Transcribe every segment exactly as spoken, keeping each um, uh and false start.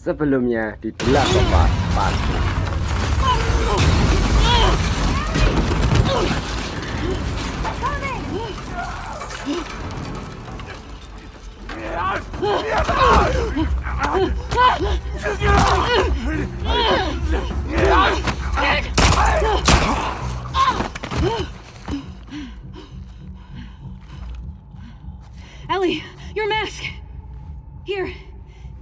sebelumnya di The Last of Us Part two. Ellie, your mask! Here,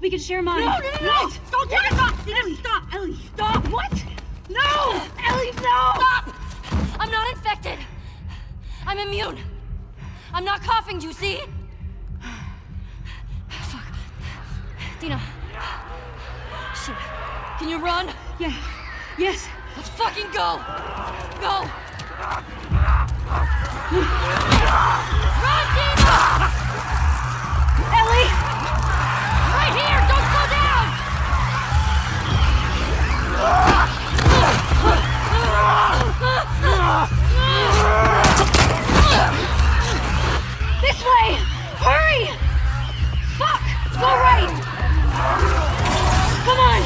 we can share mine. No, no, no, no! What? Don't take it off! Ellie, stop! Ellie, stop! What? No! Ellie, no! Stop! I'm not infected. I'm immune. I'm not coughing, do you see? Fuck. Dina. Shit. Can you run? Yeah. Yes. Let's fucking go! Go! Run, Dina! Ellie! Right here! Don't slow down! This way! Hurry! Fuck! Go right! Come on!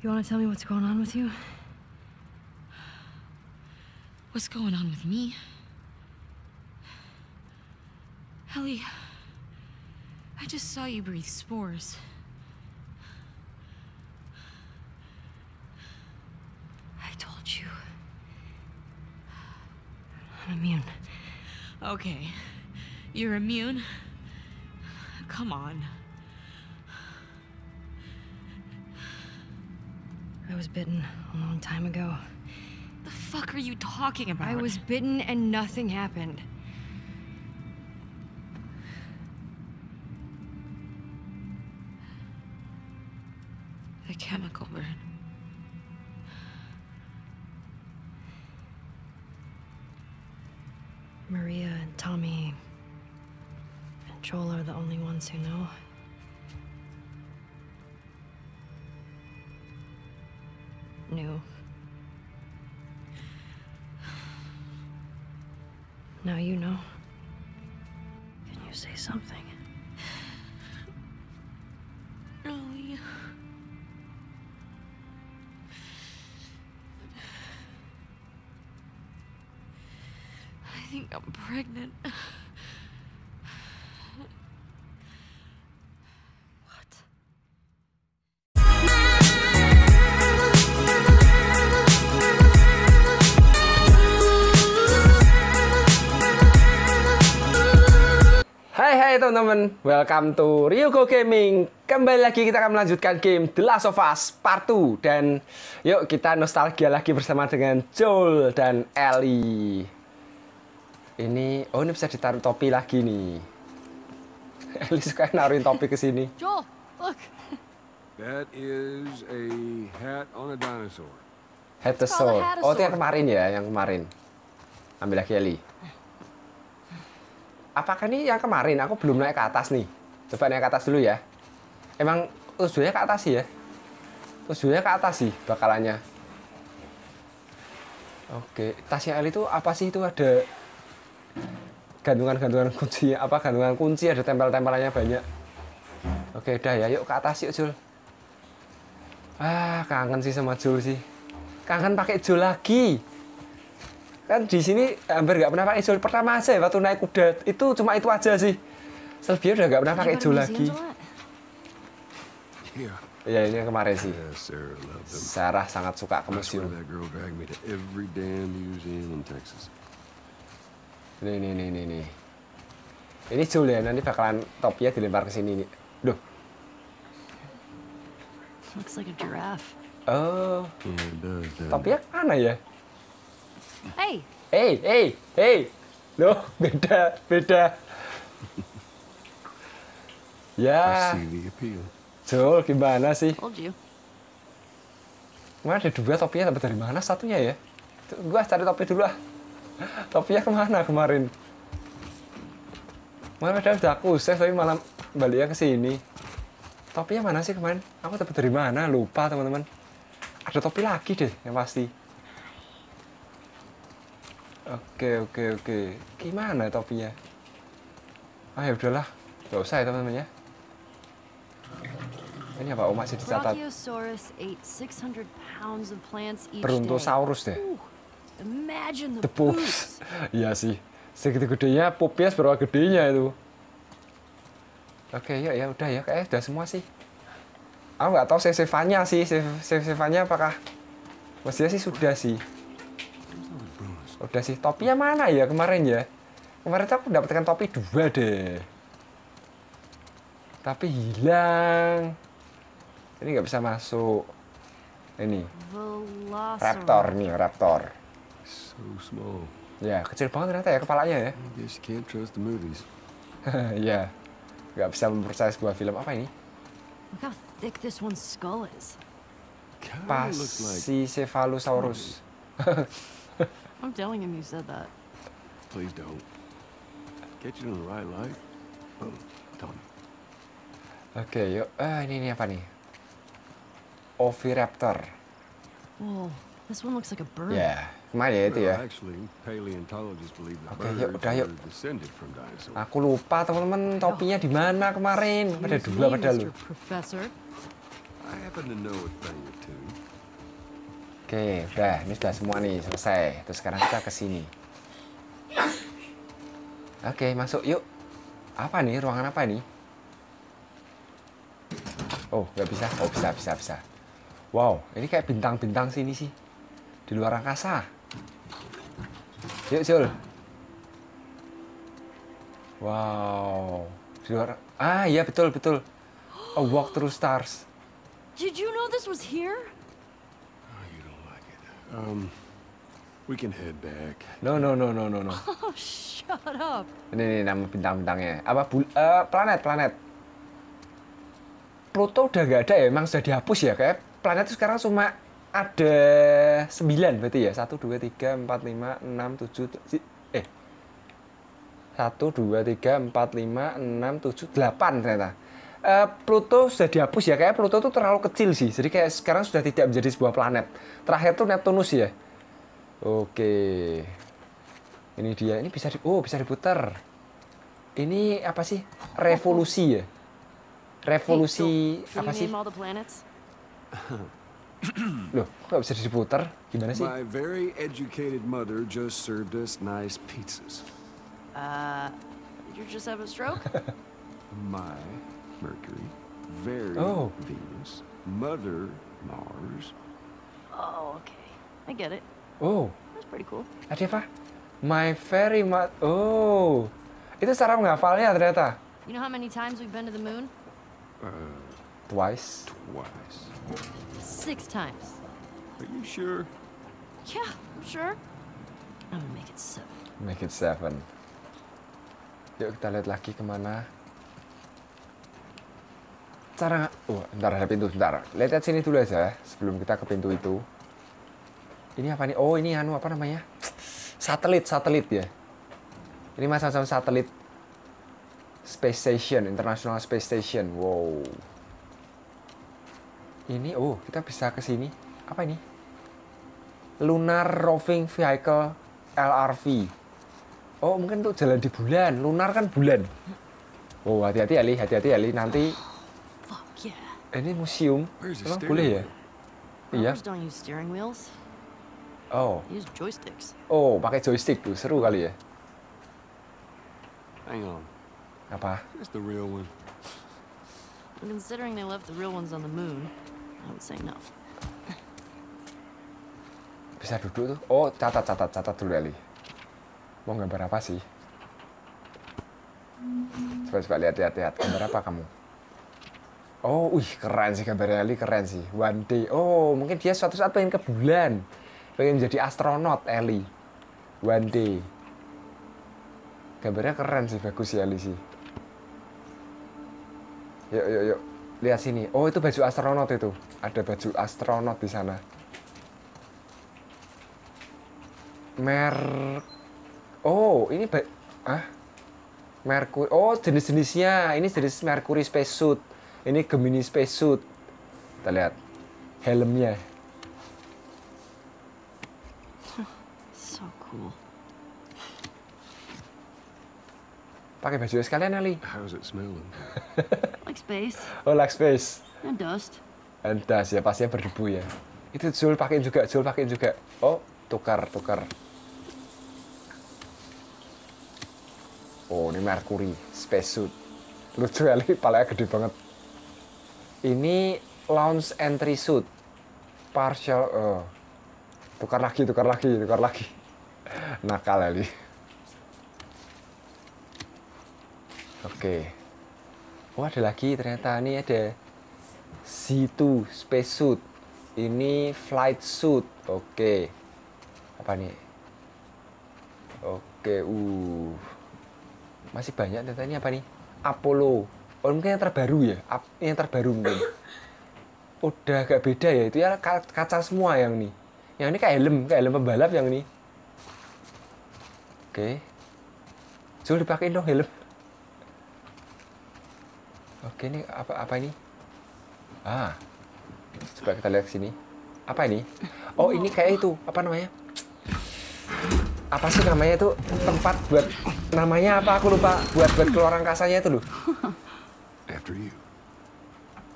You want to tell me what's going on with you? What's going on with me? Ellie, I just saw you breathe spores. I told you. I'm immune. Okay. You're immune? Come on. I was bitten a long time ago. The fuck are you talking about? I was bitten and nothing happened. The chemical burn. Maria and Tommy and Joel are the only ones who know. Knew. Now you know. Can you say something? Ellie. I think I'm pregnant. Teman-teman, welcome to Rio Gaming. Kembali lagi kita akan melanjutkan game The Last of Us Part two. Dan yuk kita nostalgia lagi bersama dengan Joel dan Ellie. Ini, oh ini bisa ditaruh topi lagi nih. Ellie suka naruhin topi ke sini. Joel, look. That is a hat on a dinosaur. Hatasaur. Oh itu yang kemarin ya, yang kemarin. Ambil lagi Ellie. Apakah ini yang kemarin? Aku belum naik ke atas nih. Coba naik ke atas dulu ya. Emang tujuannya ke atas sih ya? Tujuannya ke atas sih bakalannya. Oke, tasnya Ellie itu apa sih? Itu ada gantungan-gantungan kunci. Apa gantungan kunci? Ada tempel-tempelannya banyak. Oke, udah ya. Yuk ke atas yuk, Joel. Ah, kangen sih sama Joel sih. Kangen pakai Joel lagi. Kan di sini hampir nggak pernah pakai Joel. Pertama aja waktu naik kuda itu cuma itu aja sih. Selebihnya udah nggak pernah pakai Joel lagi. Yeah. Iya, ini kemarin sih. Sarah sangat suka ke museum. Ini, ini, ini, ini, ini. Ini Joel ya, nanti bakalan topinya dilempar ke sini nih. Duh. Oh. Topinya mana ya? Hey. Hey, hey, hey. Loh, beda, beda. Ya. Joel, gimana sih? Mana ada dua topinya, dapat dari mana satunya ya? Gua cari topi dulu lah. Topinya kemana kemarin? Mana padahal udah aku save tapi malam baliknya ke sini. Topinya mana sih kemarin? Aku dapat dari mana? Lupa teman-teman. Ada topi lagi deh yang pasti. Oke, oke, oke. Gimana topinya? Ah ya udahlah, nggak usah ya teman-teman ya. Ini apa? Oh, masih dicatat. Brontosaurus deh. The poops. Iya sih. Segitu gedenya, popnya seberapa gedenya itu. Oke, ya ya udah ya. Kayaknya udah semua sih. Aku nggak tahu save-save-nya sih. Save-save-nya apakah? Maksudnya sih sudah sih. Udah sih. Topinya mana ya kemarin ya? Kemarin aku mendapatkan topi dua deh. Tapi hilang. Ini nggak bisa masuk. Ini raptor nih, raptor. So small. Ya, kecil banget ternyata ya kepalanya ya. Ya, nggak bisa mempercayai sebuah film. Apa ini? Pachycephalosaurus. I'm telling him you said that. Please don't. Get you in the right light. Oh, don't. Oke, yuk. Ah, ini ini apa nih? Oviraptor. Wow, this one looks like a bird. Ya, kemana ya itu ya? Oke, yuk, udah yuk. Aku lupa teman-teman topinya di mana kemarin. Pada dua pada lu. Oke, udah. Ini sudah semua nih selesai. Terus sekarang kita ke sini. Oke, masuk yuk. Apa nih? Ruangan apa nih? Oh, nggak bisa. Oh, bisa, bisa, bisa. Wow, ini kayak bintang-bintang sini sih. Di luar angkasa. Yuk, Joel. Wow. Di luar... Ah, iya, betul, betul. A walk through stars. Did you know this was here? Oh, you don't like it. Um, we can head back. No, no, no, no, no, no. Oh, shut up. Ini, ini nama bintang-bintangnya. Apa? Bul uh, planet, planet. Pluto udah nggak ada ya, emang sudah dihapus ya, kayak planet itu sekarang cuma ada sembilan berarti ya, satu, dua, tiga, empat, lima, enam, tujuh, eh satu, dua, tiga, empat, lima, enam, tujuh, delapan ternyata. Uh, Pluto sudah dihapus ya, kayak Pluto tuh terlalu kecil sih, jadi kayak sekarang sudah tidak menjadi sebuah planet. Terakhir tuh Neptunus ya. Oke, ini dia, ini bisa di, oh bisa diputar. Ini apa sih? Revolusi ya. Revolusi hey, so, apa sih? Loh, kok nggak bisa diputar? Gimana sih? My very educated mother just served us nice pizzas. Uh, you just have a stroke? My Mercury, very oh. Venus, mother Mars. Oh, okay, I get it. Oh, that's pretty cool. Ada apa? My very much. Oh, itu cara menghafalnya ternyata. You know how many times we've been to the moon? Uh, twice. Twice. Six times. Are you sure? Yeah, I'm sure. I'm gonna make it seven. Make it seven. Yuk kita lihat lagi kemana. Cara nggak? Oh, ntar ada pintu, ntar. Lihat sini dulu aja sebelum kita ke pintu itu. Ini apa nih? Oh, ini anu apa namanya? Satelit, satelit ya. Ini macam-macam satelit. Space Station, International Space Station. Wow. Ini, oh, kita bisa ke sini. Apa ini? Lunar Roving Vehicle L R V. Oh, mungkin untuk jalan di bulan. Lunar kan bulan. Oh, hati-hati Ellie, hati-hati Ellie. Nanti ini museum. Emang boleh ya? Iya. Oh. Oh, pakai joystick tuh. Seru kali ya. Apa? And considering they left the real ones on the moon, I would say no. Bisa duduk tuh. Oh, catat, catat, catat dulu, Ellie. Mau gambar apa sih? Coba-coba lihat, lihat, lihat. Gambar apa kamu? Oh, wih, keren sih gambar Ellie, keren sih. One day. Oh, mungkin dia suatu saat pengen ke bulan. Pengen jadi astronot, Ellie. One day. Gambarnya keren sih, bagus sih, Ellie sih. Yuk, yuk, yuk. Lihat sini. Oh, itu baju astronot itu. Ada baju astronot di sana. Mer... Oh, ini... Ba... Ah? Merkuri... Oh, jenis-jenisnya. Ini jenis Mercury spacesuit. Ini Gemini spacesuit. Kita lihat. Helmnya. So cool. Pakai baju sekalian, Ellie. How's it smelling? Like space. Oh, like space. And dust. And dust, ya pastinya berdebu ya. Itu Joel pakai juga, Joel pakai juga. Oh, tukar, tukar. Oh, ini Mercury space suit. Lucu, Ellie, palanya gede banget. Ini launch entry suit. Partial. Oh. Tukar lagi, tukar lagi, tukar lagi. Nakal, Ellie. Oke, okay. Oh ada lagi ternyata, ini ada C two spacesuit, ini flight suit, oke, okay. Apa nih? Oke, okay. uh, masih banyak ternyata, ini apa nih? Apollo, oh mungkin yang terbaru ya, yang terbaru mungkin. Udah agak beda ya, itu ya kaca semua yang nih, yang ini kayak helm, kayak helm pembalap yang ini. Oke, okay. Coba dipakai dong helm. Oke, ini apa apa ini? Ah. Coba kita lihat sini. Apa ini? Oh, ini kayak itu. Apa namanya? Apa sih namanya itu? Tempat buat namanya apa? Aku lupa. Buat buat keluar angkasanya itu loh.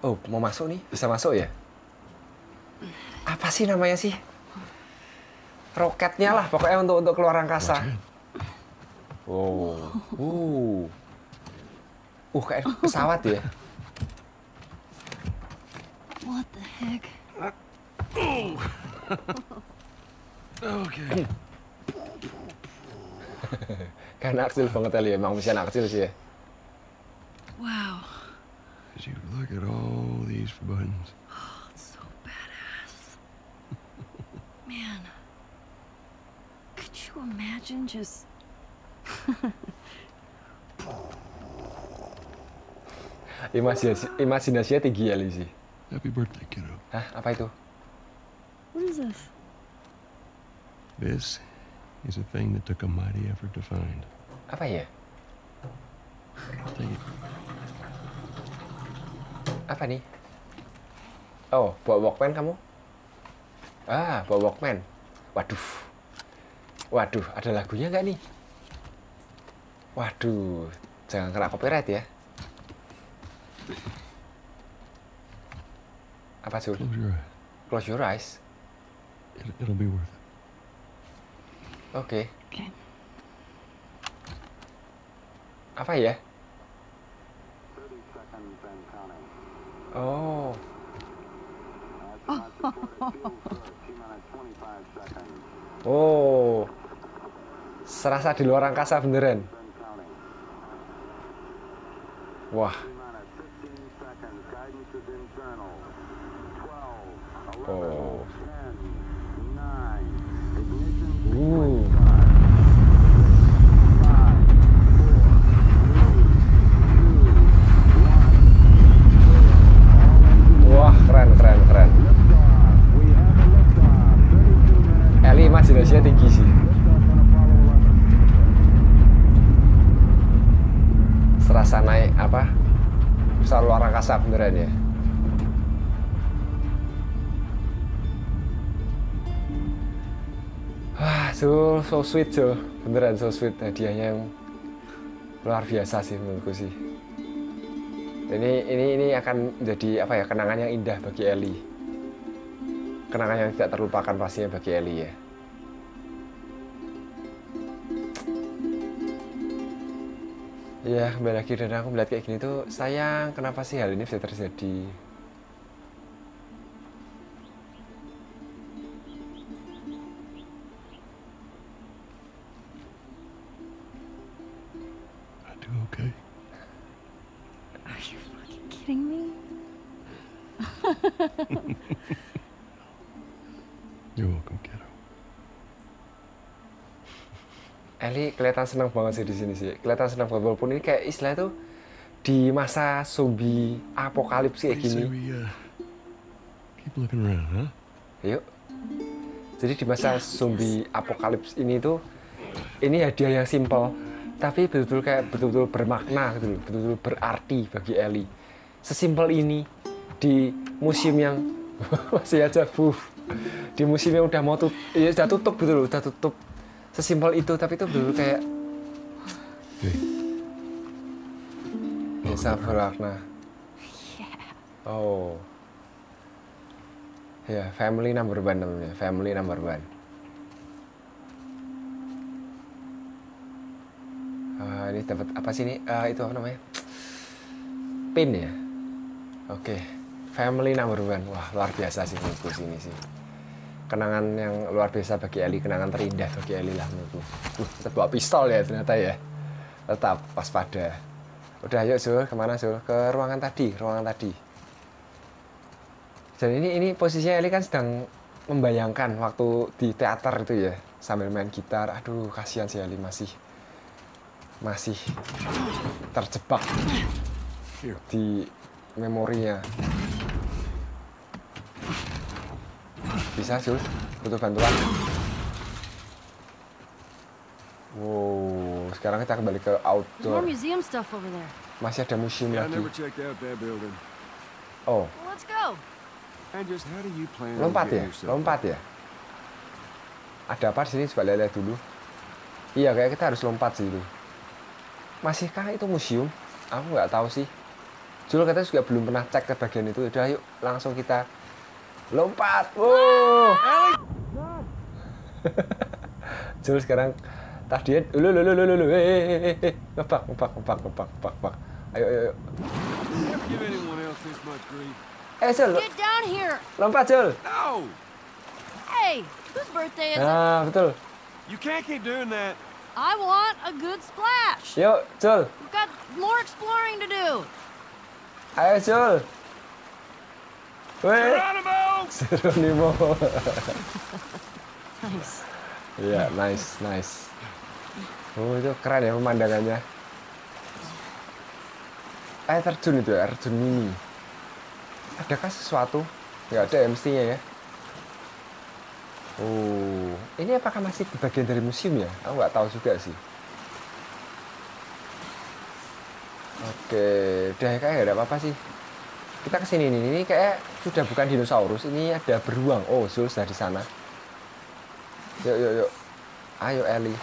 Oh, mau masuk nih? Bisa masuk ya? Apa sih namanya sih? Roketnya lah pokoknya untuk untuk keluar angkasa. Oh. Uh. Uh, kayak pesawat ya. What the heck? Oke. Kan aksil banget Ellie, emang bisa anak kecil sih ya. Wow. You look at all these buttons. Oh, it's so badass. Man. Could you imagine just Imajinasi, imajinasinya tinggi ya, Ellie. Happy birthday, kiddo. Hah, apa itu? What is this? This is a thing that took a mighty effort to find. Apa ya? Apa nih? Oh, bawa Walkman kamu? Ah, bawa Walkman. Waduh. Waduh, ada lagunya nggak nih? Waduh, jangan kena copyright ya. Apa sih? Close your eyes. Close your eyes. It'll be worth it. Oke. Okay. Apa ya? Oh. Oh. Serasa di luar angkasa beneran. Wah. Oh. Uh. Wah, keren, keren, keren. Ellie imajinasinya tinggi sih. Serasa naik apa? Pesawat luar angkasa beneran ya. Joel, so sweet Joel, beneran so sweet, hadiahnya yang luar biasa sih menurutku sih. Ini ini ini akan jadi apa ya, kenangan yang indah bagi Ellie, kenangan yang tidak terlupakan pastinya bagi Ellie ya. Ya, kembali lagi, dan aku melihat kayak gini tuh sayang, kenapa sih hal ini bisa terjadi? Aduh, okay. Are you fucking kidding me? You're welcome, kiddo. Ellie kelihatan senang banget sih di sini sih. Kelihatan senang banget, walaupun ini kayak istilah itu di masa zombie apokalips kayak gini. Yuk. Jadi di masa zombie apokalips ini tuh, ini hadiah yang simple, tapi betul-betul kayak betul-betul bermakna gitu, betul-betul berarti bagi Ellie. Sesimpel ini di museum yang masih aja buff, di museum yang udah mau tutup, ya udah tutup gitu loh, udah tutup. Sesimpel itu, tapi itu dulu kayak bisa bermakna. Oh, ya yeah, family number one namanya, family number one. Uh, ini dapat apa sih ini? Uh, itu apa namanya? Pin ya. Oke, okay. Family number one. Wah, luar biasa sih buku sini sih. Kenangan yang luar biasa bagi Ellie, kenangan terindah bagi Ellie lah menurutku. Uh, bawa pistol ya ternyata ya. Tetap waspada. Udah yuk Zul, kemana Zul? Ke ruangan tadi, ruangan tadi. Dan ini ini posisinya Ellie kan sedang membayangkan waktu di teater itu ya, sambil main gitar. Aduh, kasihan si Ellie masih masih terjebak di memorinya. Bisa, Jul. Butuh bantuan. Wow, sekarang kita kembali ke outdoor. Masih ada museum lagi. Oh. Lompat ya? Lompat ya? Ada apa di sini? Coba lihat dulu. Iya, kayak kita harus lompat sih itu. Masihkah itu museum? Aku nggak tahu sih. Jul katanya juga belum pernah cek ke bagian itu. Udah, yuk langsung kita lompat. Wow. Joel sekarang tadi lu lu lu lu lu ngepak ngepak ngepak ngepak ngepak. Ayo ayo. Eh Joel. Lompat Joel. Hey, whose birthday is it? Ah, betul. You can't keep doing that. I want a good splash. Yo, Joel. We've got more exploring to do. Ayo Joel. Geronimo! Geronimo. Nice. Iya, yeah, nice, nice. Oh, itu keren ya pemandangannya. Eh, terjun itu ya, terjun mini. Adakah sesuatu? Nggak ada M C-nya ya. Oh, ini apakah masih bagian dari museum ya? Aku nggak tahu juga sih. Oke, udah kayaknya nggak ada apa-apa sih. Kita kesini nih, ini kayak sudah bukan dinosaurus, ini ada beruang. Oh, Zul sudah di sana. Yuk, yuk, yuk. Ayo, Ellie.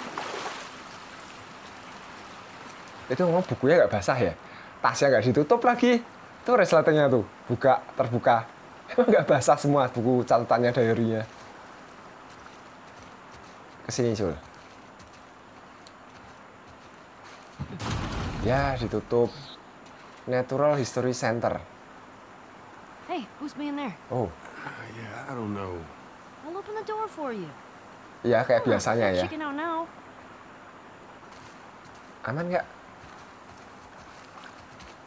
Itu ngomong bukunya nggak basah ya? Tasnya nggak ditutup lagi. Itu resletingnya tuh, buka, terbuka. Emang nggak basah semua buku catatannya, diarinya. Kesini, Zul. Ya, ditutup. Natural History Center. Hey, who's being there? Oh. Yeah, I don't know. I'll open the door for you. Ya, kayak biasanya ya. Aman nggak?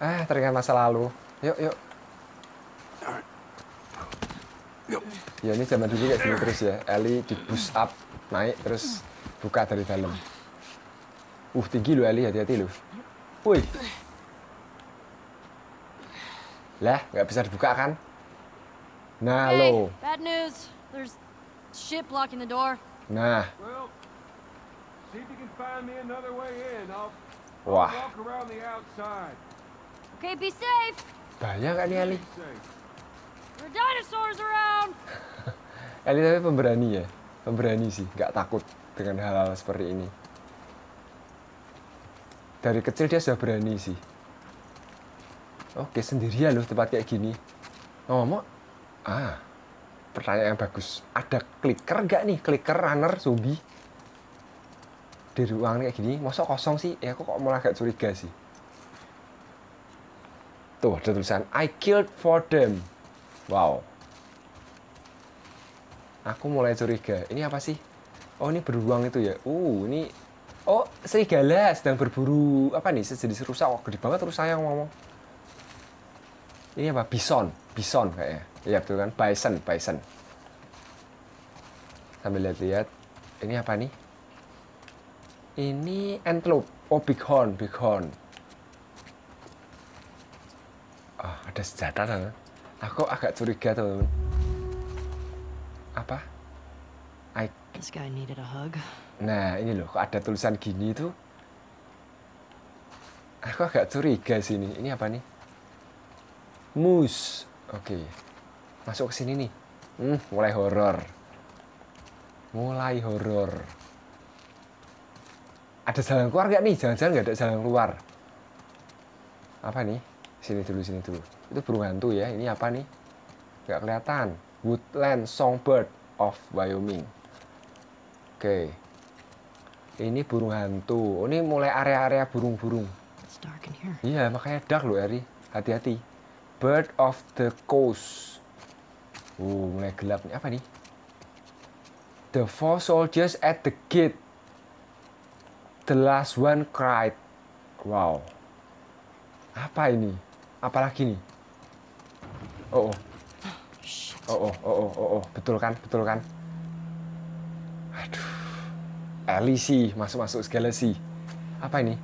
Ah, teringat masa lalu. Yuk, yuk. Ya, ini zaman dulu kayak gini terus ya. Ellie di push up, naik, terus buka dari dalam. Uh, tinggi lu Ellie, hati-hati lu. Wih. Lah, nggak bisa dibuka kan? Nah, lo. Nah. Wah. Bahaya nggak nih, Ellie? Ellie tapi pemberani ya? Pemberani sih, nggak takut dengan hal-hal seperti ini. Dari kecil dia sudah berani sih. Oke, sendirian loh tempat kayak gini. Ngomong, ah, pertanyaan yang bagus. Ada clicker nggak nih? Clicker, runner, zombie. Di ruangan kayak gini, masa kosong sih? Ya, aku kok malah agak curiga sih. Tuh, ada tulisan I killed for them. Wow. Aku mulai curiga. Ini apa sih? Oh, ini beruang itu ya. Uh, ini... Oh, serigala sedang berburu. Apa nih? Sejenis rusa. Wah, gede banget rusanya ngomong. Ini apa? Bison. Bison kayaknya. Iya, betul kan? Bison. Bison. Sambil lihat-lihat. Ini apa nih? Ini antelope. Oh, bighorn. Bighorn. Oh, ada senjata sana. Aku agak curiga, teman-teman. Apa? I... Nah, ini loh, kok ada tulisan gini tuh. Aku agak curiga sini. Ini apa nih? Moose. Oke. Masuk ke sini nih. Hmm, mulai horor. Mulai horor. Ada jalan keluar nggak nih? Jangan-jangan nggak ada jalan keluar. Apa nih? Sini dulu, sini dulu. Itu burung hantu ya. Ini apa nih? Nggak kelihatan. Woodland Songbird of Wyoming. Oke, okay. Ini burung hantu. Oh, ini mulai area-area burung-burung. Iya, makanya dark loh, Eri. Hati-hati. Bird of the Coast. Uh, mulai gelap nih. Apa nih? The four soldiers at the gate. The last one cried. Wow. Apa ini? Apalagi nih? Oh, oh. Oh, oh, oh, oh, oh, betul kan, betul kan? Aduh, Ellie sih masuk-masuk segala sih. Apa ini?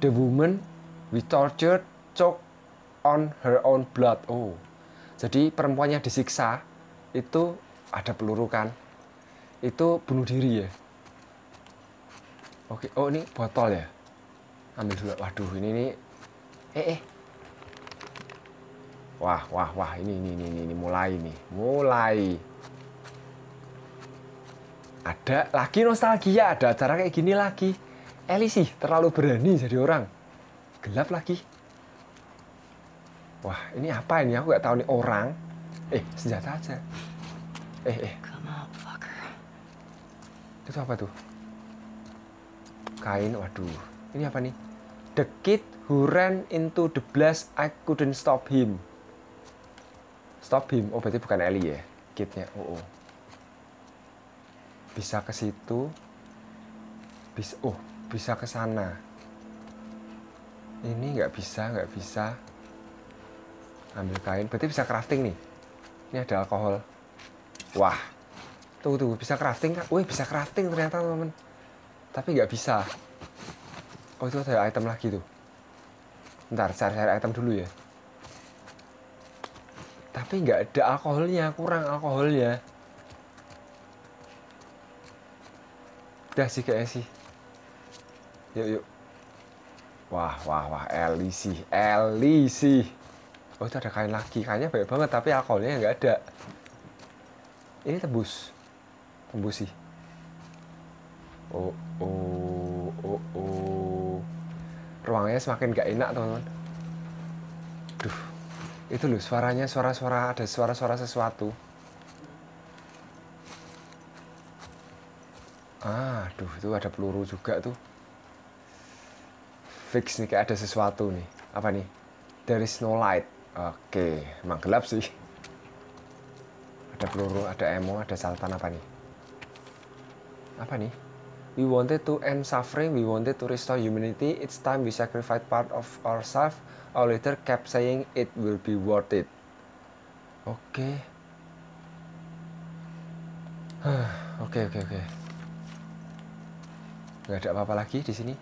The woman we tortured choked on her own blood. Oh, jadi perempuannya disiksa itu ada peluru kan? Itu bunuh diri ya? Oke, oh ini botol ya? Ambil dulu. Waduh, ini nih. Eh, eh. Wah, wah, wah, ini, ini, ini, ini, mulai nih, mulai. Ada lagi nostalgia, ada acara kayak gini lagi. Ellie sih terlalu berani jadi orang. Gelap lagi. Wah, ini apa ini? Aku nggak tahu nih orang. Eh, senjata aja. Eh, eh. Itu apa tuh? Kain, waduh. Ini apa nih? The kid who ran into the blast, I couldn't stop him. Stop him. Oh, berarti bukan Ellie ya? Kitnya. Oh, oh. Bisa ke situ. Bisa. Oh, bisa ke sana. Ini nggak bisa, nggak bisa. Ambil kain. Berarti bisa crafting nih. Ini ada alkohol. Wah. Tunggu, tunggu. Bisa crafting kan? Wih, bisa crafting ternyata, teman-teman. Tapi nggak bisa. Oh, itu ada item lagi tuh. Ntar, cari-cari item dulu ya. Tapi nggak ada alkoholnya, kurang alkoholnya. Udah sih kayaknya sih. Yuk, yuk. Wah, wah, wah. Ellie sih. Ellie sih. Oh, itu ada kain lagi. Kainnya banyak banget, tapi alkoholnya nggak ada. Ini tembus. Tembus sih. Oh, oh, oh, oh. Ruangnya semakin nggak enak, teman-teman. Duh. Itu loh, suaranya suara-suara, ada suara-suara sesuatu. Ah, aduh, itu ada peluru juga tuh. Fix nih, kayak ada sesuatu nih. Apa nih? There is no light. Oke, emang gelap sih. Ada peluru, ada emo, ada saltan apa nih? Apa nih? We wanted to end suffering, we wanted to restore humanity. It's time we sacrifice part of ourselves. Our leader kept saying it will be worth it. Oke, oke, oke, oke. Nggak ada apa-apa lagi di sini.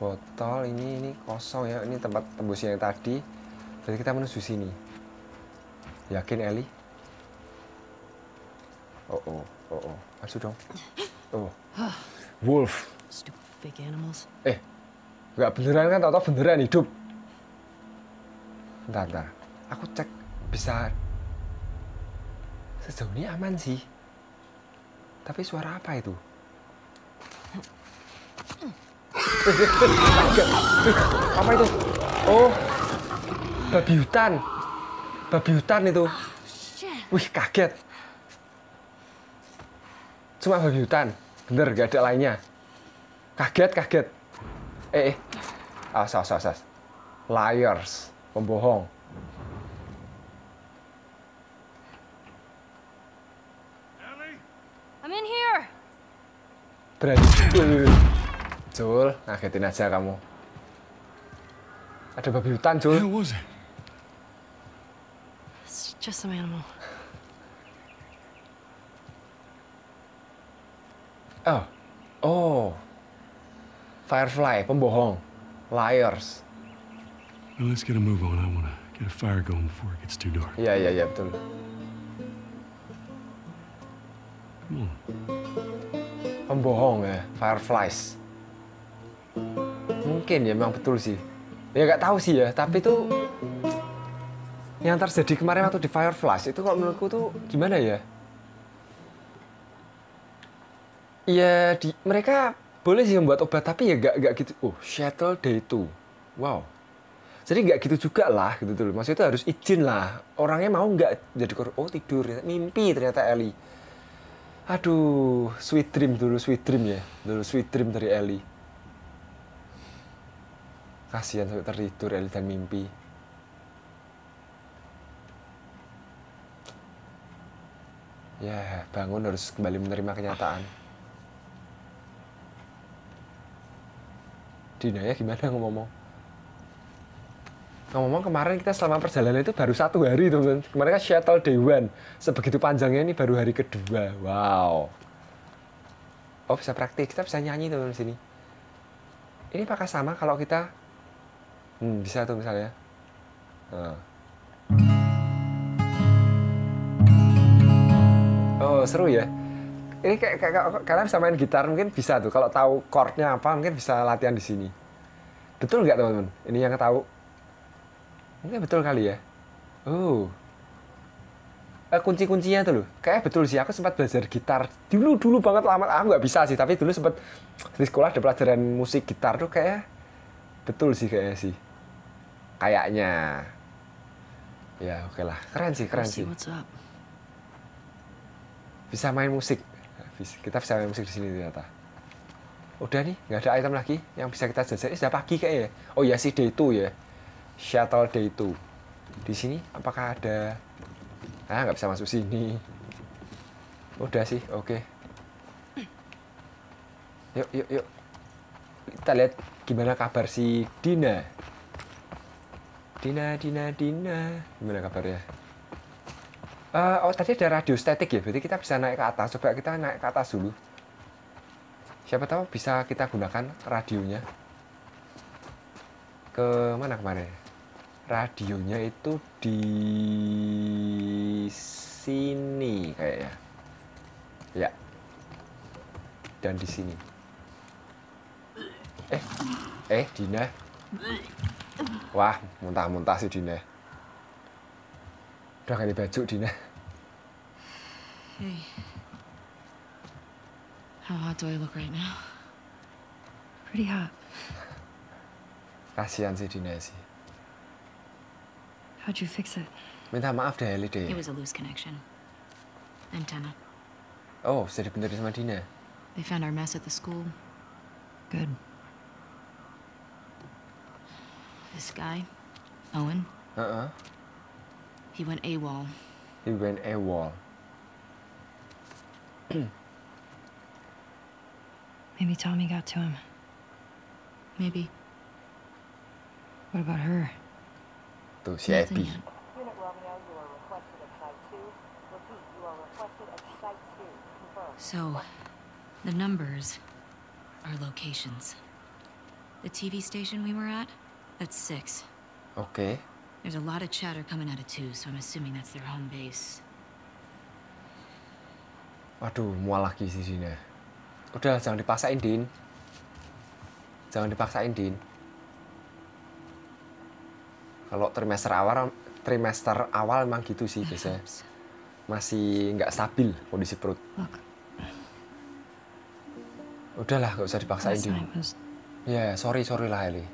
Botol ini ini kosong ya. Ini tempat tembus yang tadi. Jadi kita menuju sini. Yakin Ellie? Oh, oh, oh, oh. Maju dong. Oh, wolf. Eh, nggak beneran kan? Tau-tau beneran hidup. Bentar, bentar. Aku cek bisa. Sejauh ini aman sih. Tapi suara apa itu? Apa itu? Oh, babi hutan. Babi hutan itu. Wih, kaget. Cuma babi hutan. Bener, gak ada lainnya. Kaget, kaget. Eh, eh. Awas, awas, awas. Liars. pembohong. Ellie? I'm in here. Berarti Joel, ngagetin aja kamu. Ada babi hutan, Joel. It's just some animal. Oh. Oh. Firefly, pembohong. Liars. Well, let's get a move on. I want to get a fire going before it gets too dark. Yeah, yeah, yeah, betul. Come on. Pembohong ya, fireflies. Mungkin ya memang betul sih. Ya nggak tahu sih ya, tapi tuh yang terjadi kemarin waktu di Fireflies itu kalau menurutku tuh gimana ya? Ya, di, mereka boleh sih membuat obat, tapi ya gak, gak gitu. Oh, shuttle day two. Wow. Jadi gak gitu juga lah, gitu tuh. Maksudnya itu harus izin lah. Orangnya mau gak jadi korban. Oh, tidur. Mimpi ternyata Ellie. Aduh, sweet dream dulu, sweet dream ya. Dulu sweet dream dari Ellie. Kasihan sampai tertidur Ellie dan mimpi. Ya, bangun harus kembali menerima kenyataan. Dina ya gimana ngomong-ngomong? Ngomong-ngomong kemarin kita selama perjalanan itu baru satu hari teman-teman. Kemarin kan shuttle day one. Sebegitu panjangnya ini baru hari kedua. Wow. Oh bisa praktik, kita bisa nyanyi teman-teman sini. Ini apakah sama kalau kita hmm, bisa tuh misalnya. Nah. Oh seru ya. Ini kayak, kayak, kayak kalian bisa main gitar mungkin bisa tuh kalau tahu chordnya apa mungkin bisa latihan di sini. Betul nggak teman-teman? Ini yang tahu mungkin betul kali ya. Oh, uh. kunci-kuncinya tuh loh. Kayak betul sih. Aku sempat belajar gitar dulu dulu banget lama. Aku nggak bisa sih. Tapi dulu sempat di sekolah ada pelajaran musik gitar tuh kayak betul sih kayaknya sih. Kayaknya. Ya oke lah. Keren sih keren sih. Bisa main musik. Kita bisa main musik di sini ternyata. Udah nih, nggak ada item lagi yang bisa kita jajari. Sudah pagi kayaknya. Oh ya sih day two ya. Shuttle day two. Di sini apakah ada? Ah, nggak bisa masuk sini. Udah sih, oke. Okay. Yuk, yuk, yuk. Kita lihat gimana kabar si Dina. Dina, Dina, Dina. Gimana kabarnya? Uh, oh tadi ada radiostatik ya, berarti kita bisa naik ke atas. Coba kita naik ke atas dulu. Siapa tahu bisa kita gunakan radionya. Ke mana kemarin? Radionya itu di sini kayaknya. Ya. Dan di sini. Eh, eh Dina. Wah, muntah-muntah sih Dina. Udah ganti baju Dina. Hey. How hot do I look right now? Pretty hot. Kasihan sih Dina sih. How'd you fix it? Minta maaf deh Ellie deh. It was a loose connection. Antenna. Oh, sudah dibenerin sama Dina. They found our mess at the school. Good. This guy, Owen. Uh-uh. He went AWOL. He went AWOL. Maybe Tommy got to him. Maybe. What about her? Tuh si Abby. So, the numbers are locations. The T V station we were at, that's six. Okay. There's a lot of chatter coming out of two, so I'm assuming that's their home base. Waduh, mual lagi sih Dina. Udah, jangan dipaksain, Din. Jangan dipaksain, Din. Kalau trimester awal, trimester awal memang gitu sih biasanya. Masih nggak stabil kondisi perut. Udahlah, nggak usah dipaksain, Din. Ya, yeah, sorry, sorry lah, Ellie.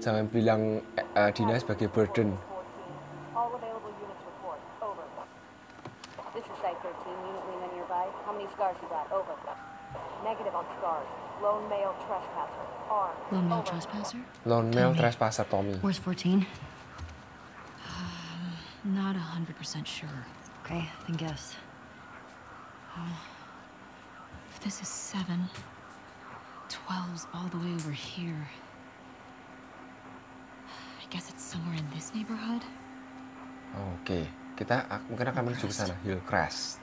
Jangan bilang uh, Dina sebagai burden. Negative on scars. Lone male trespasser. Armed. Lone male trespasser? Lone male trespasser, Tommy. Where's fourteen? Not a hundred percent sure. Okay, then guess. Oh, if this is seven, twelve's all the way over here. I guess it's somewhere in this neighborhood. Oke, okay. Kita mungkin akan menuju ke sana, Hillcrest.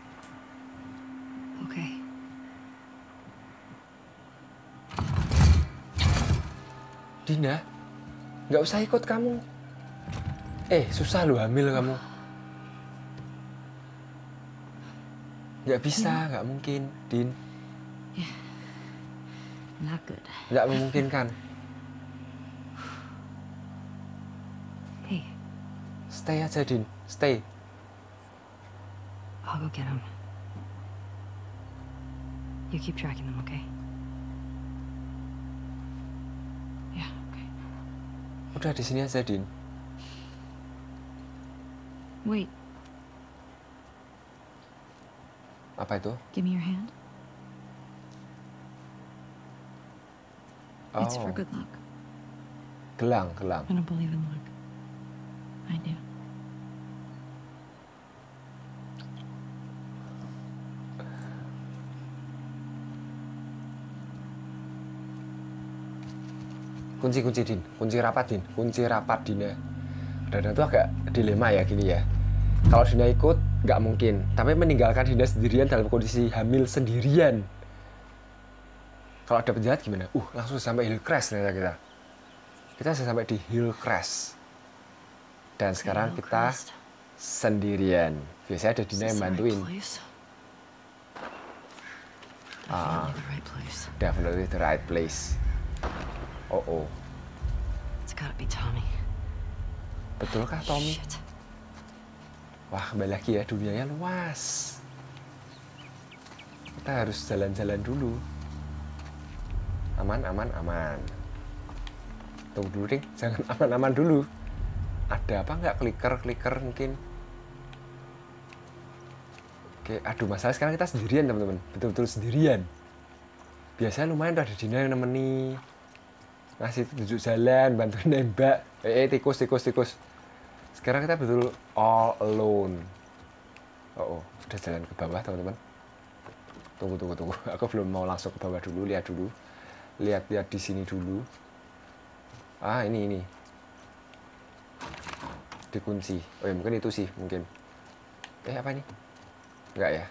Oke. Okay. Dina, nggak usah ikut kamu. Eh, susah lu hamil kamu. Nggak bisa, nggak mungkin, Din. Nggak memungkinkan. Hey. Stay aja, Din. Stay. I'll go get him. You keep tracking them, okay? Yeah, okay. Udah di sini aja, Din. Wait. Apa itu? Give me your hand. Oh. It's for good luck. Gelang, gelang. I don't believe in luck. I do. Kunci, kunci, Din. Kunci rapat, Din. Kunci rapat, Dina. Dan itu agak dilema ya gini ya. Kalau Dina ikut, nggak mungkin. Tapi meninggalkan Dina sendirian dalam kondisi hamil sendirian. Kalau ada penjahat gimana? Uh, langsung sampai Hillcrest ternyata kita. Kita sudah sampai di Hillcrest. Dan sekarang kita sendirian. Biasanya ada Dina yang bantuin. Ah, definitely the right place. Oh oh. It's gotta be Tommy. Betulkah Tommy? Shit. Wah, kembali lagi ya, dunianya luas. Kita harus jalan-jalan dulu. Aman, aman, aman. Tunggu dulu, Ding. Jangan aman-aman dulu. Ada apa nggak? Kliker-kliker mungkin. Oke, aduh, masalah sekarang kita sendirian, teman-teman. Betul-betul sendirian. Biasanya lumayan tuh ada Dina yang nemeni. Ngasih tunjuk jalan, bantu nembak. Eh, eh, tikus, tikus, tikus. Sekarang kita betul all alone. Oh, oh, udah jalan ke bawah, teman-teman. Tunggu, tunggu, tunggu. Aku belum mau langsung ke bawah dulu, lihat dulu. Lihat-lihat di sini dulu. Ah, ini ini. Dikunci. Oh, ya mungkin itu sih, mungkin. Eh, apa ini? Enggak ya.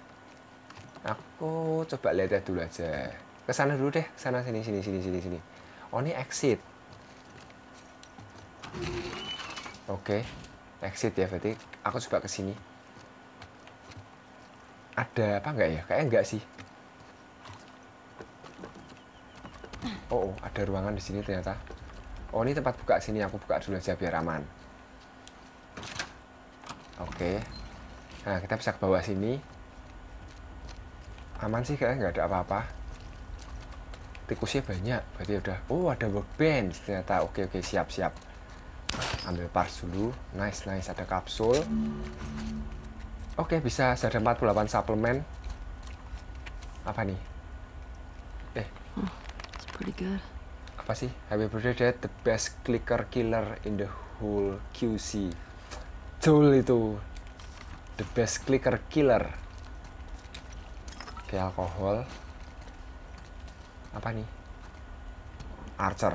Aku coba lihat dulu aja. Ke sana dulu deh, ke sana sini sini sini sini sini. Oh, ini exit. Oke. Okay. Exit ya, berarti aku coba ke sini. Ada apa enggak ya? Kayaknya enggak sih. Oh, oh, ada ruangan di sini ternyata. Oh, ini tempat buka sini. Aku buka dulu aja biar aman. Oke. Okay. Nah, kita bisa ke bawah sini. Aman sih, kayaknya enggak ada apa-apa. Tikusnya banyak. Berarti udah. Oh, ada workbench ternyata. Oke, okay, oke, okay. Siap, siap. Ambil parts dulu. Nice, nice. Ada kapsul. Oke, okay, bisa. Ada empat puluh delapan suplemen. Apa nih? Eh. Oh, it's pretty good. Apa sih? Happy birthday, Dad. The best clicker killer in the whole Q C. Joel itu. The best clicker killer. Oke, okay, alkohol. Apa nih? Archer.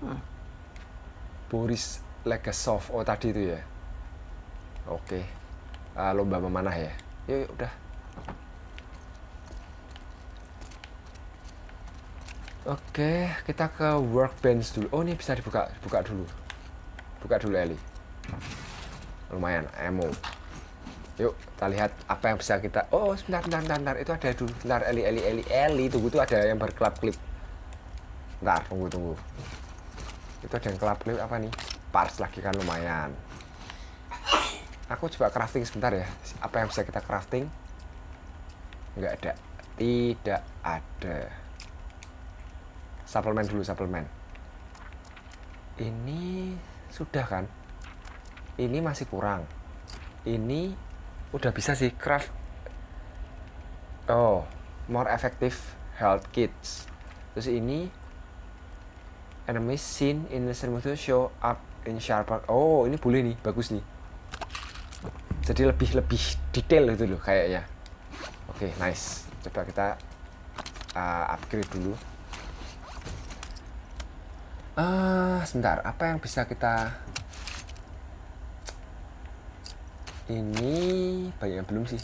Huh. Boris Legasov, oh tadi itu ya. Oke, okay. uh, lomba memanah ya. Yuk, yuk udah. Oke, okay, kita ke workbench dulu. Oh, ini bisa dibuka, buka dulu. Buka dulu, Ellie. Lumayan, ammo. Yuk, kita lihat apa yang bisa kita. Oh, sebentar, sebentar, sebentar. Itu ada dulu. Sebentar, Ellie, Ellie, Ellie, Ellie. Tunggu tuh ada yang berkelap-kelip. Bentar, tunggu, tunggu. Itu ada yang kelap-kelip apa nih? Parts lagi kan lumayan. Aku coba crafting sebentar ya. Apa yang bisa kita crafting? Nggak ada. Tidak ada. Suplemen dulu, suplemen. Ini sudah kan? Ini masih kurang. Ini udah bisa sih craft. Oh, more effective health kits. Terus ini enemies seen in the thermostat show up in sharper. Oh, ini boleh nih, bagus nih. Jadi lebih lebih detail itu loh kayaknya. Oke, okay, nice. Coba kita uh, upgrade dulu. Ah, uh, sebentar. Apa yang bisa kita? Ini banyak yang belum sih.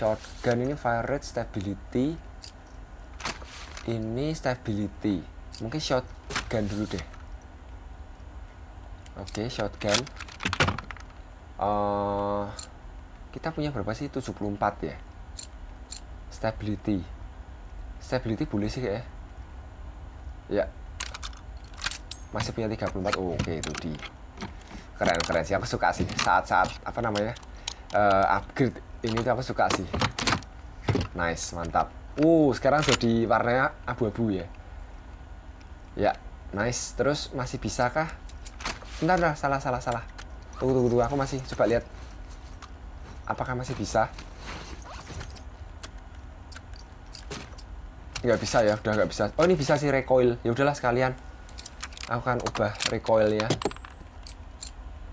Shotgun ini fire rate, stability. Ini stability. Mungkin shotgun dulu deh. Oke, okay, shotgun. Uh, kita punya berapa sih? tujuh puluh empat ya. Stability. Stability boleh sih ya. Ya. Masih punya tiga puluh empat. Oh, oke, okay, itu di. Keren-keren sih, aku suka sih. Saat-saat apa namanya? Uh, upgrade ini tuh aku suka sih. Nice, mantap. Uh, sekarang jadi warnanya abu-abu ya. Ya, nice. Terus masih bisakah? Bentar, bentar, salah salah salah. Tunggu, tunggu, tunggu, aku masih coba lihat apakah masih bisa. Nggak bisa ya, udah nggak bisa. Oh, ini bisa sih recoil. Ya udahlah sekalian. Aku akan ubah recoilnya.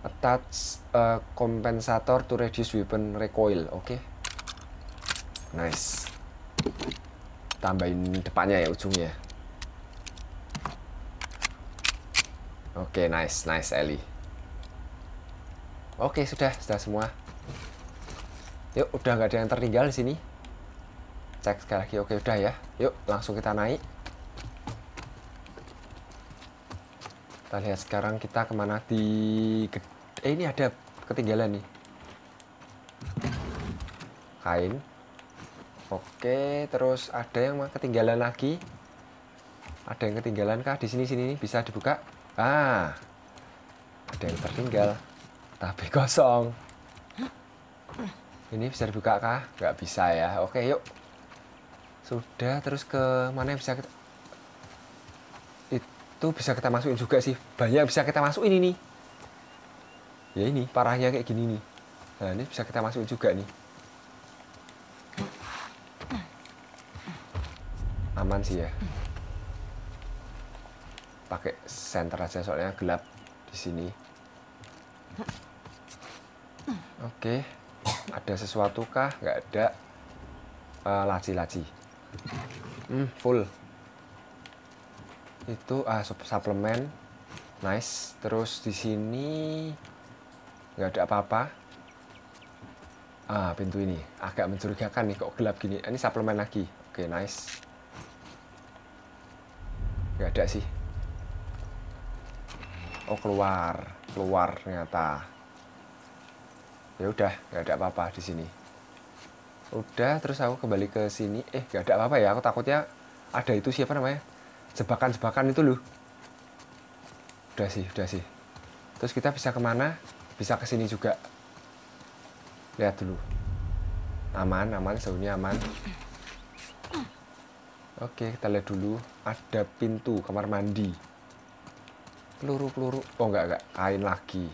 Attach uh, kompensator to reduce weapon recoil. Oke, okay. Nice. Tambahin depannya ya, ujungnya. Oke, okay, nice, nice Ellie. Oke, sudah, sudah semua. Yuk, udah nggak ada yang tertinggal di sini. Cek sekali lagi, oke udah ya. Yuk, langsung kita naik. Kita lihat sekarang kita kemana di... Eh, ini ada ketinggalan nih. Kain. Oke, terus ada yang ketinggalan lagi. Ada yang ketinggalan kah? Di sini, sini, bisa dibuka. Ah, ada yang tertinggal. Tapi kosong. Ini bisa dibuka kah? Nggak bisa ya. Oke, yuk. Sudah, terus ke mana yang bisa kita... Itu bisa kita masukin juga sih. Banyak bisa kita masukin ini nih. Ya ini, parahnya kayak gini nih. Nah, ini bisa kita masukin juga nih. Aman sih ya. Pakai senter aja soalnya gelap di sini. Oke, okay. Ada sesuatu kah? Nggak ada. Uh, laci-laci. Hmm, full. Itu ah, suplemen. Nice. Terus di sini nggak ada apa-apa. Ah, pintu ini agak mencurigakan nih, kok gelap gini. Ini suplemen lagi. Oke, okay, nice. Nggak ada sih. Oh, keluar, keluar ternyata. Ya udah, nggak ada apa-apa di sini. Udah, terus aku kembali ke sini. Eh, nggak ada apa-apa ya. Aku takutnya ada itu siapa namanya? Jebakan-jebakan itu loh. Udah sih, udah sih. Terus kita bisa kemana? Bisa ke sini juga. Lihat dulu. Aman, aman, seunya aman. Oke, kita lihat dulu. Ada pintu kamar mandi. Peluru-peluru. Oh, nggak, nggak. Kain lagi.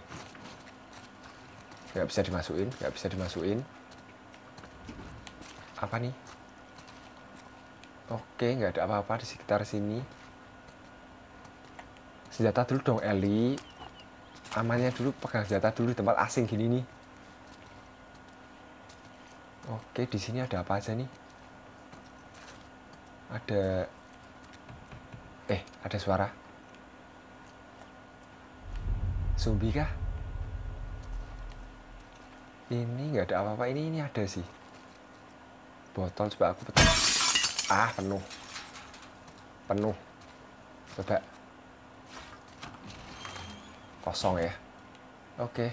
Nggak bisa dimasukin, nggak bisa dimasukin. Apa nih? Oke, nggak ada apa-apa di sekitar sini. Senjata dulu dong, Ellie. Amannya dulu, pegang senjata dulu di tempat asing gini nih. Oke, di sini ada apa aja nih? Ada... Eh, ada suara. Zombie kah? Ini nggak ada apa-apa, ini ini ada sih. Botol, coba aku petik. Ah, penuh. Penuh. Coba. Kosong ya. Oke.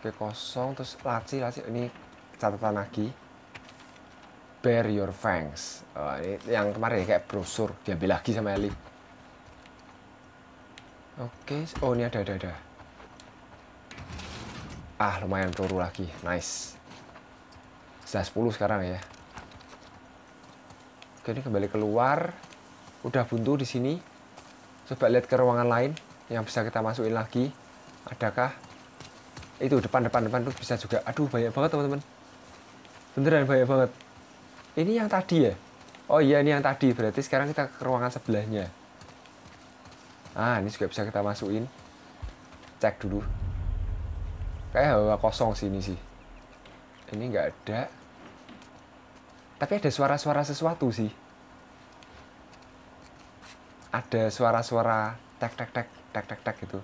Oke, kosong. Terus laci, laci. Ini catatan lagi. Bear your fangs. Oh, ini yang kemarin kayak brosur. Diambil lagi sama Ellie. Oke. Oh, ini ada, ada, ada. Ah, lumayan peluru lagi. Nice. Sudah sepuluh sekarang ya. Oke, ini kembali keluar. Udah buntu di sini. Coba lihat ke ruangan lain yang bisa kita masukin lagi. Adakah? Itu depan-depan-depan tuh bisa juga. Aduh, banyak banget teman-teman. Beneran banyak banget. Ini yang tadi ya? Oh iya, ini yang tadi. Berarti sekarang kita ke ruangan sebelahnya. Ah, ini juga bisa kita masukin. Cek dulu. Kayak hawa kosong sini sih. Ini nggak ada. Tapi ada suara-suara sesuatu sih. Ada suara-suara tek tek tek tek tek tek gitu.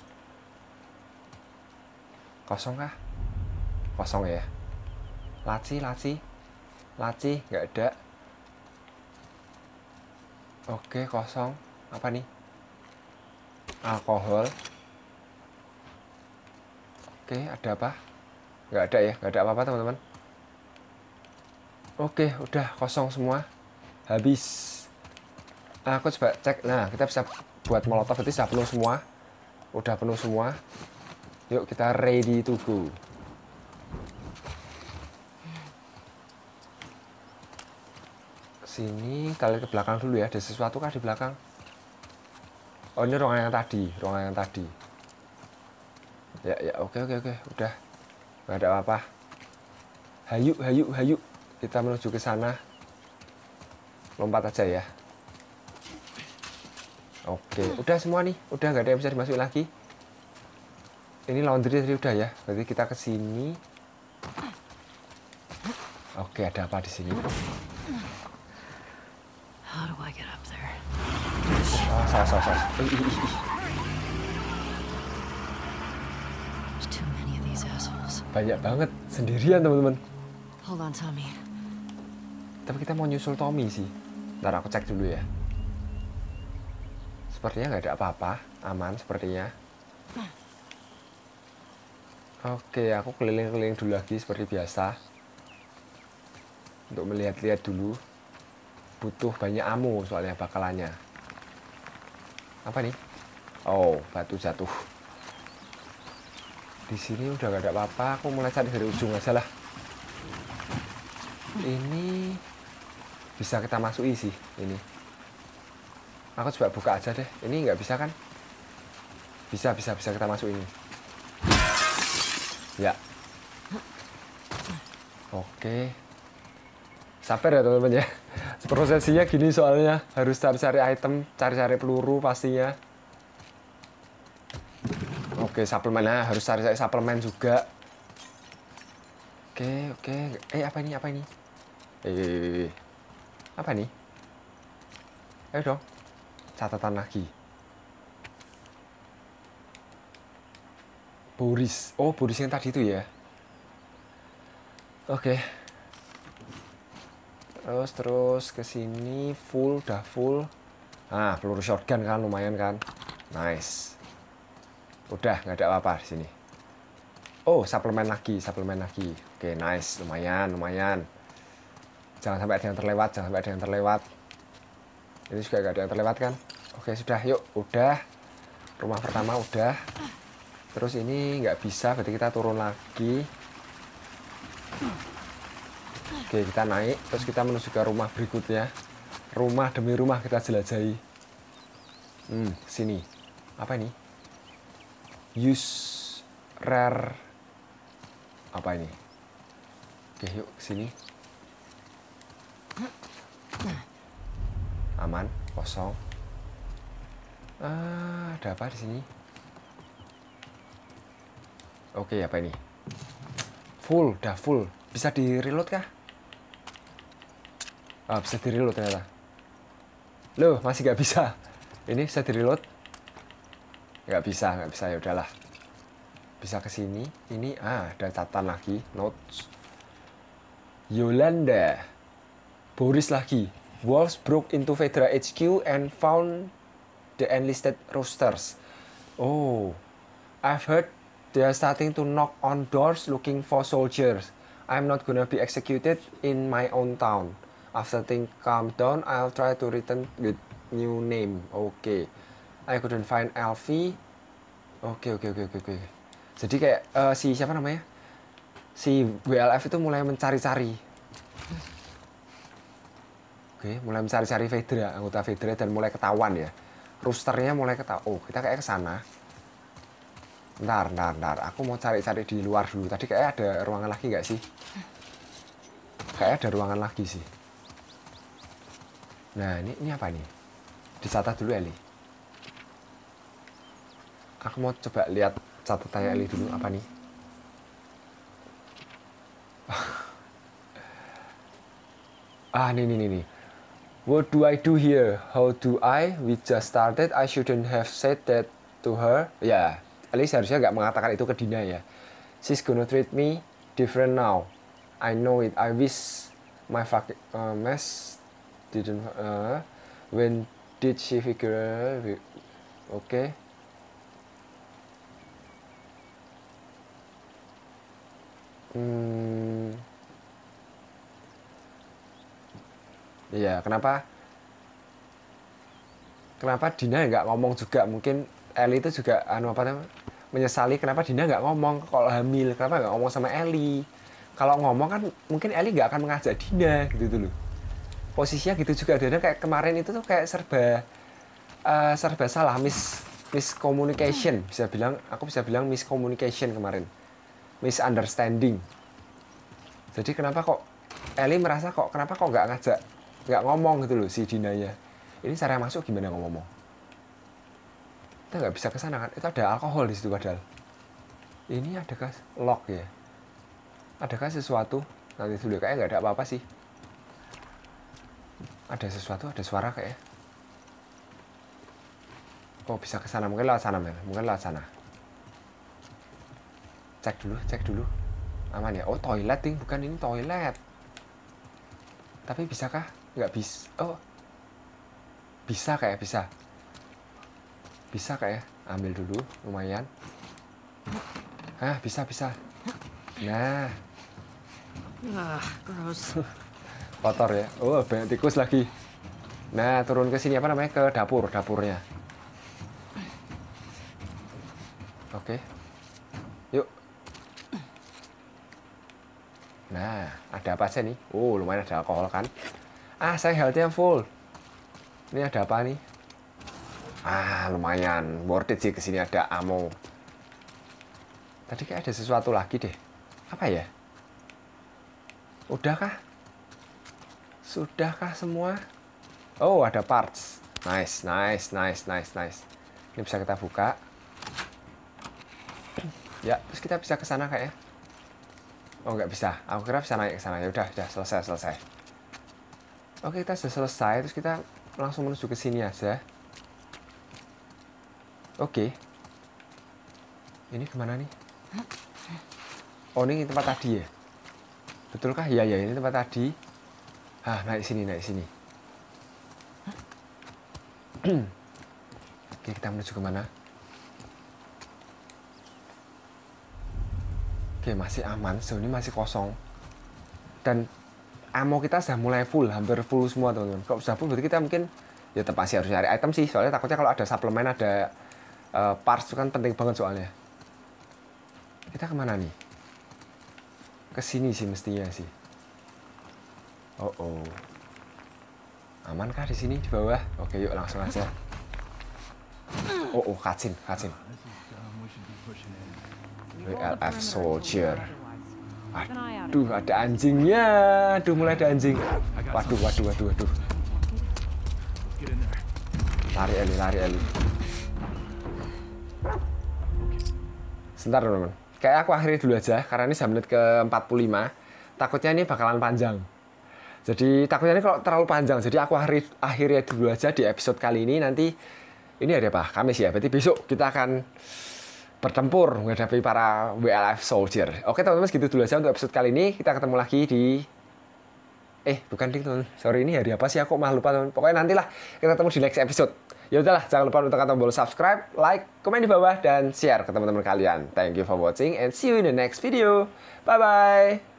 Kosong kah? Kosong ya. Laci, laci. Laci, nggak ada. Oke, kosong. Apa nih? Alkohol. Oke, ada apa? Nggak ada ya, nggak ada apa-apa teman-teman. Oke, udah kosong semua. Habis. Nah, aku coba cek. Nah, kita bisa buat molotov. Berarti sudah penuh semua. Udah penuh semua. Yuk, kita ready to go. Sini, kita lihat ke belakang dulu ya. Ada sesuatu kah di belakang? Oh, ini ruangan yang tadi. Ruangan yang tadi. Ya, ya, oke, oke, oke. Udah. Nggak ada apa-apa. Hayu, hayu, hayu. Kita menuju ke sana. Lompat aja ya. Oke, udah semua nih. Udah, nggak ada yang bisa dimasukin lagi. Ini laundry tadi udah ya. Berarti kita ke sini. Oke, ada apa di sini? Oh, salah, salah, salah. Eh, eh, eh. Banyak banget sendirian, teman-teman. Tapi kita mau nyusul Tommy sih. Ntar aku cek dulu ya. Sepertinya nggak ada apa-apa. Aman sepertinya. Oke, aku keliling-keliling dulu lagi seperti biasa. Untuk melihat-lihat dulu. Butuh banyak ammo soalnya bakalannya. Apa nih? Oh, batu jatuh. Di sini udah gak ada apa-apa. Aku mulai cari dari ujung aja lah. Ini bisa kita masuk isi. Ini aku coba buka aja deh. Ini nggak bisa kan? Bisa, bisa, bisa kita masuk ini. Ya. Oke. Sabar ya teman-teman ya. Prosesinya gini soalnya. Harus cari-cari item, cari-cari peluru pastinya. Oke, suplemen. Nah, harus cari-cari suplemen juga. Oke, oke. Eh, apa ini? Apa ini? Eh, apa nih? Ayo dong. Catatan lagi. Boris. Oh, Boris yang tadi itu ya. Oke. Okay. Terus terus ke sini full, udah full. Ah, peluru shotgun kan lumayan kan. Nice. Udah, nggak ada apa-apa di sini. Oh, suplemen lagi, suplemen lagi. Oke, okay, nice, lumayan, lumayan. Jangan sampai ada yang terlewat, jangan sampai ada yang terlewat. Ini juga nggak ada yang terlewat kan? Oke, okay, sudah, yuk, udah. Rumah pertama udah. Terus ini nggak bisa, berarti kita turun lagi. Oke, kita naik. Terus kita menuju ke rumah berikutnya. Rumah demi rumah kita jelajahi. Hmm, sini. Apa ini? Use rare. Apa ini? Oke, yuk sini. Aman, kosong. Ah, ada apa di sini? Oke, apa ini? Full, dah full. Bisa di-reload kah? Ah, bisa di-reload ternyata. Loh, masih nggak bisa. Ini bisa di-reload? Nggak bisa, nggak bisa. Ya udahlah. Bisa ke sini. Ini, ah, ada catatan lagi. Notes. Yolanda. Boris lagi. Wolves broke into Fedra H Q and found the enlisted roosters. Oh, I've heard they are starting to knock on doors looking for soldiers. I'm not gonna be executed in my own town. After things calm down, I'll try to return with new name. Oke. Okay. I couldn't find Elfie. Oke, okay, oke, okay, oke, okay, oke. Okay. Jadi kayak uh, si siapa namanya? Si W L F itu mulai mencari-cari. Oke, okay, mulai mencari-cari Fedra, anggota Fedra dan mulai ketahuan ya. Roosternya mulai ketahuan. Oh, kita kayak ke sana. Ntar, ntar, ntar. Aku mau cari-cari di luar dulu. Tadi kayak ada ruangan lagi nggak sih? Kayak ada ruangan lagi sih. Nah, ini, ini apa nih? Disatah dulu Ellie. Aku mau coba lihat catatannya Ellie dulu, apa nih? Ah, ini, ini, ini. What do I do here? How do I? We just started. I shouldn't have said that to her. Ya, yeah. Ellie seharusnya nggak mengatakan itu ke Dina ya. She's gonna treat me different now. I know it. I wish my fucking uh, mess didn't. Uh, when did she figure? Okay. Hmm. Iya, kenapa? Kenapa Dina nggak ngomong juga? Mungkin Ellie itu juga anu apa namanya? Menyesali kenapa Dina nggak ngomong kalau hamil, kenapa nggak ngomong sama Ellie? Kalau ngomong kan mungkin Ellie nggak akan mengajak Dina gitu dulu. Posisinya gitu juga Dina kayak kemarin itu tuh kayak serba uh, serba salah, mis miscommunication. Bisa bilang, aku bisa bilang miscommunication kemarin. Misunderstanding. Jadi kenapa kok Ellie merasa kok kenapa kok nggak ngajak nggak ngomong gitu loh si Dinanya. Ini cara masuk gimana ngomong? Kita nggak bisa kesana kan? Itu ada alkohol di situ padahal. Ini adakah lock ya? Adakah sesuatu? Nanti dulu kayaknya nggak ada apa-apa sih. Ada sesuatu, ada suara kayaknya. Oh bisa kesana, mungkin lewat sana Mel, mungkin lewat sana. Cek dulu, cek dulu. Aman ya? Oh toilet ting, bukan ini toilet. Tapi bisakah? Nggak bisa. Oh, bisa kayak bisa. Bisa kayak ambil dulu, lumayan. Hah, bisa bisa. Nah, ah, gross. Kotor ya. Oh, banyak tikus lagi. Nah, turun ke sini apa namanya ke dapur, dapurnya. Oke, yuk. Nah, ada apa sih nih? Oh, lumayan ada alkohol kan? Ah, saya health-nya full. Ini ada apa nih? Ah, lumayan. Worth it sih kesini ada ammo. Tadi kayak ada sesuatu lagi deh. Apa ya? Udahkah? Sudahkah semua? Oh, ada parts. Nice, nice, nice, nice, nice. Ini bisa kita buka. Ya, terus kita bisa ke sana kayaknya. Oh nggak bisa, aku kira bisa naik ke sana ya udah, udah selesai selesai. Oke kita sudah selesai, terus kita langsung menuju ke sini aja. Oke. Ini kemana nih? Oh ini tempat tadi ya? Betulkah? Ya ya ini tempat tadi. Ah naik sini naik sini. Oke kita menuju kemana? Oke, masih aman, sejauh ini masih kosong. Dan ammo kita sudah mulai full, hampir full semua teman-teman. Kalau sudah full berarti kita mungkin ya tetap masih harus cari item sih, soalnya takutnya kalau ada suplemen, ada uh, parts itu kan penting banget soalnya. Kita kemana nih? Kesini sih mestinya sih. Oh oh, amankah di sini di bawah? Oke yuk langsung aja. Oh oh, cutscene, cutscene. W L F soldier. Aduh, ada anjingnya. Aduh, mulai ada anjing. Waduh, waduh, waduh, waduh. Lari Ellie, lari Ellie. Sebentar, teman-teman. Kayak aku akhiri dulu aja, karena ini sudah menit ke empat puluh lima. Takutnya ini bakalan panjang. Jadi, takutnya ini kalau terlalu panjang. Jadi, aku akhiri, akhiri dulu aja di episode kali ini. Nanti, ini ada apa? Kamis ya? Berarti besok kita akan bertempur menghadapi para W L F soldier. Oke teman-teman segitu dulu aja untuk episode kali ini. Kita ketemu lagi di eh bukan di teman. Sorry ini hari apa sih aku malah lupa teman. Pokoknya nantilah kita ketemu di next episode. Ya udahlah jangan lupa untuk tombol subscribe, like, komen di bawah dan share ke teman-teman kalian. Thank you for watching and see you in the next video. Bye bye.